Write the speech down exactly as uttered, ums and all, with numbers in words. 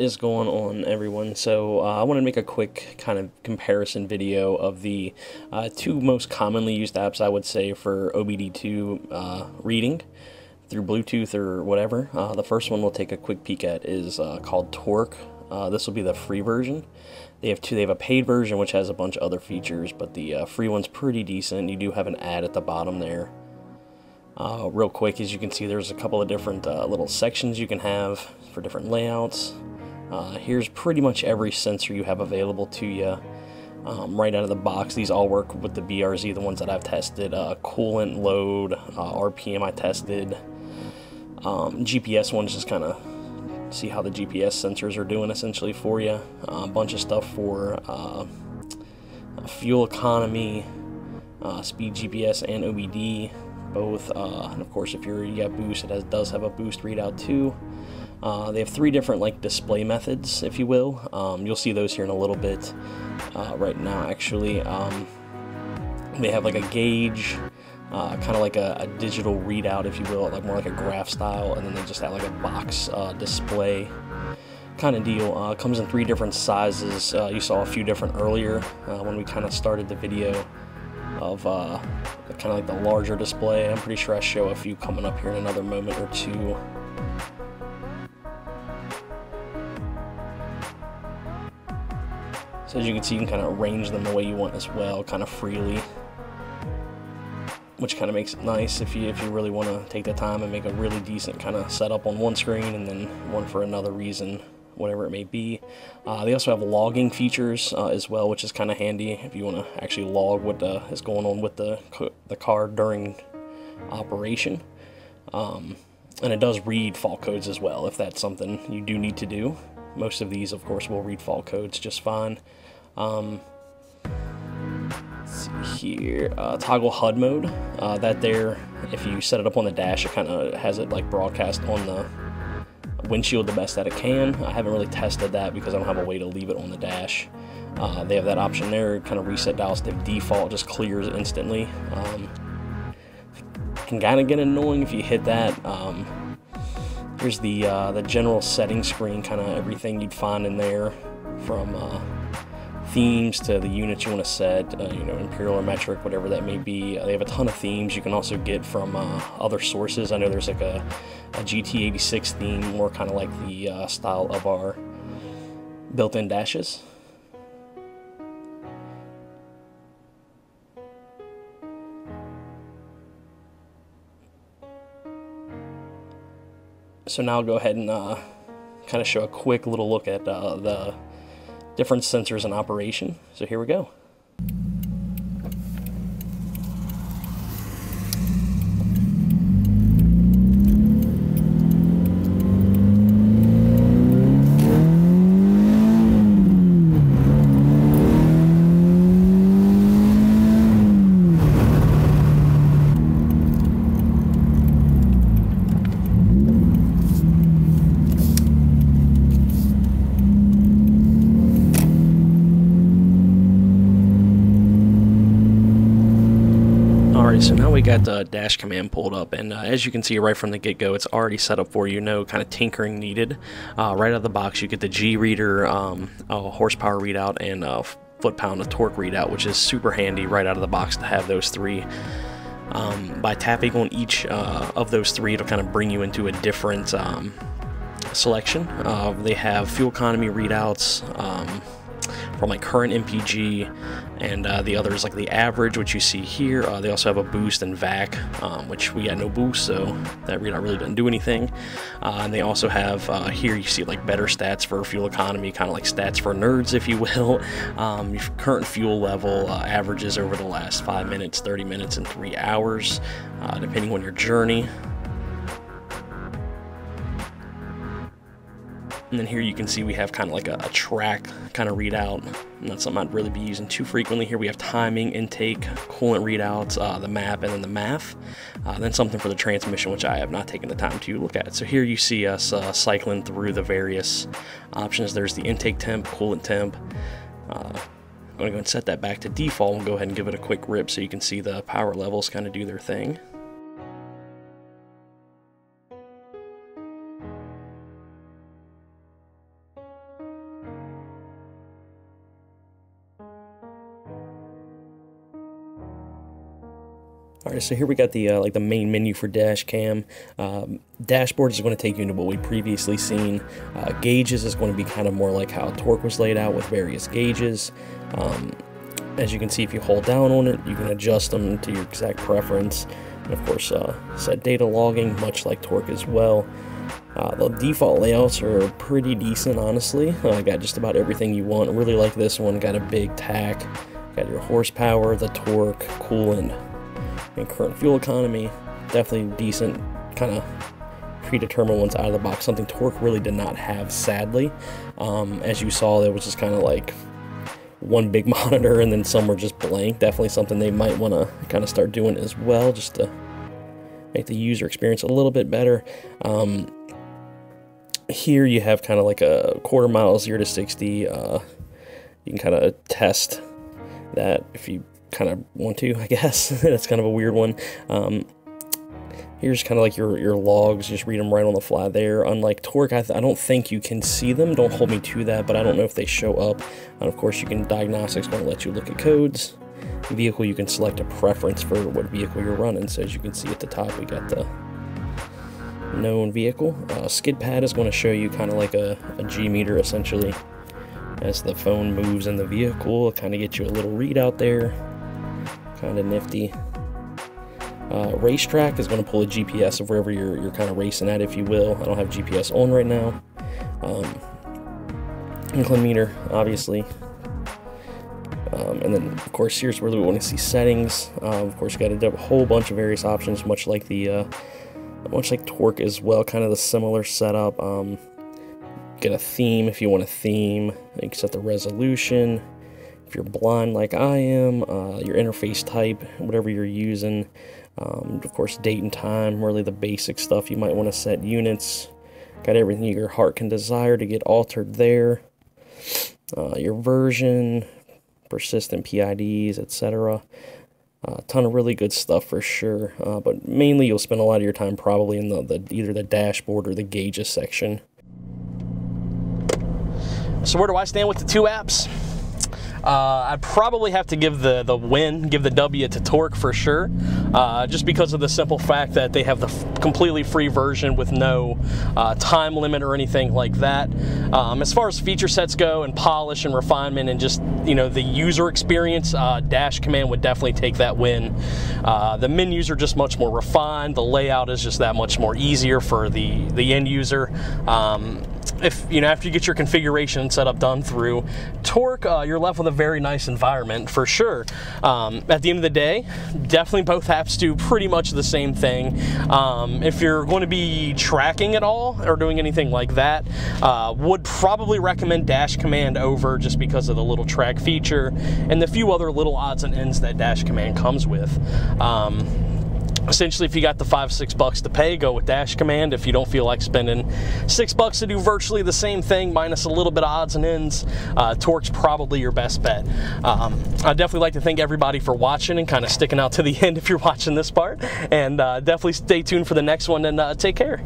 is going on, everyone? So uh, I want to make a quick kind of comparison video of the uh, two most commonly used apps, I would say, for O B D two uh, reading through Bluetooth or whatever. Uh, the first one we'll take a quick peek at is uh, called Torque. Uh, this will be the free version. They have two. They have a paid version which has a bunch of other features, but the uh, free one's pretty decent. You do have an ad at the bottom there. Uh, real quick, as you can see, there's a couple of different uh, little sections you can have for different layouts. Uh, here's pretty much every sensor you have available to you. Um, right out of the box, these all work with the B R Z, the ones that I've tested. Uh, coolant load, uh, R P M I tested. Um, G P S ones, just kind of see how the G P S sensors are doing essentially for you. Uh, a bunch of stuff for uh, fuel economy, uh, speed G P S and O B D both, uh, and of course if you're, you got boost, it has, does have a boost readout too. Uh, they have three different like display methods, if you will. Um, you'll see those here in a little bit. Uh, right now actually um, they have like a gauge, Uh, kind of like a, a digital readout, if you will, like more like a graph style, and then they just have like a box uh, display kind of deal. Uh, comes in three different sizes. Uh, you saw a few different earlier uh, when we kind of started the video of uh, kind of like the larger display. I'm pretty sure I show a few coming up here in another moment or two. So as you can see, you can kind of arrange them the way you want as well, kind of freely, which kind of makes it nice if you if you really want to take the time and make a really decent kind of setup on one screen and then one for another reason, whatever it may be. Uh, they also have logging features uh, as well, which is kind of handy if you want to actually log what uh, is going on with the the car during operation. Um, and it does read fault codes as well if that's something you do need to do. Most of these, of course, will read fault codes just fine. Um, Here, uh, toggle H U D mode. Uh, that there, if you set it up on the dash, it kind of has it like broadcast on the windshield the best that it can. I haven't really tested that because I don't have a way to leave it on the dash. Uh, they have that option there, kind of reset dials to default, just clears instantly. Um, can kind of get annoying if you hit that. Um, here's the uh, the general settings screen, kind of everything you'd find in there, from Uh, themes to the units you want to set, uh, you know, imperial or metric, whatever that may be. Uh, they have a ton of themes you can also get from uh, other sources. I know there's like a, a G T eighty-six theme, more kind of like the uh, style of our built-in dashes. So now I'll go ahead and uh, kind of show a quick little look at uh, the different sensors in operation. So here we go. So now we got the DashCommand pulled up, and uh, as you can see right from the get-go, it's already set up for you. No kind of tinkering needed. Uh, right out of the box, you get the G reader, um, a horsepower readout, and a foot-pound of torque readout, which is super handy right out of the box to have those three. Um, by tapping on each uh, of those three, it'll kind of bring you into a different um, selection. Uh, they have fuel economy readouts, Um, from like current M P G, and uh, the other is like the average, which you see here. Uh, they also have a boost and vac, um, which we got no boost, so that readout really didn't do anything. Uh, and they also have uh, here you see like better stats for fuel economy, kind of like stats for nerds, if you will. Um, your current fuel level, uh, averages over the last five minutes, thirty minutes, and three hours, uh, depending on your journey. And then here you can see we have kind of like a, a track kind of readout, and that's something I'd really be using too frequently. Here we have timing, intake, coolant readouts, uh, the map, and then the math. Uh, then something for the transmission, which I have not taken the time to look at. So here you see us uh, cycling through the various options. There's the intake temp, coolant temp. Uh, I'm going to go and set that back to default. We'll go ahead and give it a quick rip so you can see the power levels kind of do their thing. All right, so here we got the uh, like the main menu for dash cam. Um, dashboards is going to take you into what we previously seen. Uh, gauges is going to be kind of more like how Torque was laid out with various gauges. Um, as you can see, if you hold down on it, you can adjust them to your exact preference. And of course, uh, set data logging, much like Torque as well. Uh, the default layouts are pretty decent, honestly. I uh, got just about everything you want. Really like this one. Got a big tack. Got your horsepower, the torque, coolant, and current fuel economy. Definitely decent, kind of predetermined ones out of the box. Something Torque really did not have, sadly. Um, as you saw, there was just kind of like one big monitor, and then some were just blank. Definitely something they might want to kind of start doing as well, just to make the user experience a little bit better. Um, here you have kind of like a quarter mile, zero to sixty. Uh, you can kind of test that if you kind of want to, I guess. That's kind of a weird one. Um, here's kind of like your, your logs. Just read them right on the fly there. Unlike Torque, I, th I don't think you can see them. Don't hold me to that, but I don't know if they show up. And of course, you can, diagnostics won't let you look at codes. Vehicle, you can select a preference for what vehicle you're running. So as you can see at the top, we got the known vehicle. Uh, skid pad is going to show you kind of like a, a G meter, essentially. As the phone moves in the vehicle, it kind of gets you a little readout there. Kind of nifty. Uh, racetrack is going to pull a G P S of wherever you're, you're kind of racing at, if you will. I don't have G P S on right now. Um, inclinometer, obviously. Um, and then, of course, here's where we want to see settings. Um, of course, you got a whole bunch of various options, much like the, uh, much like Torque as well. Kind of the similar setup. Um, get a theme if you want a theme. You can set the resolution. If you're blind like I am, uh, your interface type, whatever you're using. Um, of course, date and time, really the basic stuff. You might want to set units. Got everything your heart can desire to get altered there. Uh, your version, persistent P I Ds, et cetera. A uh, ton of really good stuff for sure. Uh, but mainly, you'll spend a lot of your time probably in the, the either the dashboard or the gauges section. So where do I stand with the two apps? Uh, I probably have to give the, the win, give the W to Torque for sure, uh, just because of the simple fact that they have the f completely free version with no uh, time limit or anything like that. Um, as far as feature sets go and polish and refinement and just, you know, the user experience, uh, DashCommand would definitely take that win. Uh, the menus are just much more refined. The layout is just that much more easier for the, the end user. Um, If you know, after you get your configuration set up done through Torque, uh, you're left with a very nice environment for sure. Um, at the end of the day, definitely both apps do pretty much the same thing. Um, if you're going to be tracking at all or doing anything like that, uh, would probably recommend DashCommand over, just because of the little track feature and the few other little odds and ends that DashCommand comes with. Um, Essentially, if you got the five, six bucks to pay, go with DashCommand. If you don't feel like spending six bucks to do virtually the same thing, minus a little bit of odds and ends, uh, Torque's probably your best bet. Um, I'd definitely like to thank everybody for watching and kind of sticking out to the end if you're watching this part. And uh, definitely stay tuned for the next one, and uh, take care.